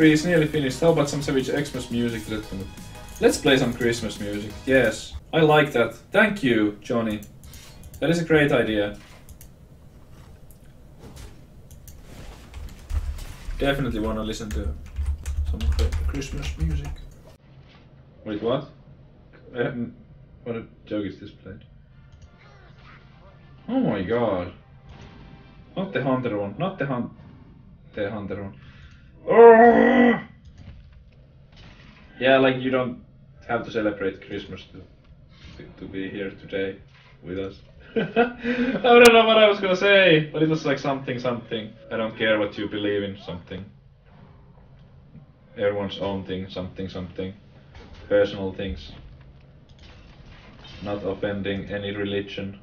3 is nearly finished. How about some savage Xmas music? Let's play some Christmas music. Yes, I like that. Thank you, Johnny. That is a great idea. Definitely want to listen to some Christmas music. Wait, what? I haven't... What a joke is this played? Oh my god. Not the hunter one, not the hunter one. Oh! Yeah, like you don't have to celebrate Christmas to be here today with us. I don't know what I was gonna say, but it was like something. I don't care what you believe in, something. Everyone's own thing, something. Personal things. Not offending any religion.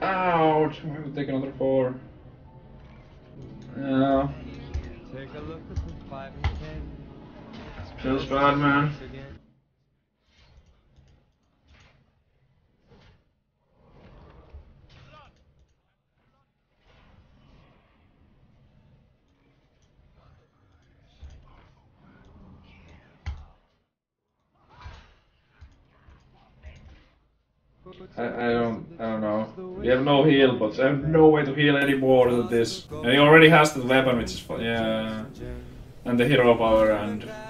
Ouch! I will take another 4. Take a look at the 5 and 10. Feels bad, man. I don't know. We have no heal, but I have no way to heal any more than this. And he already has the weapon, which is fun. Yeah. And the hero power and...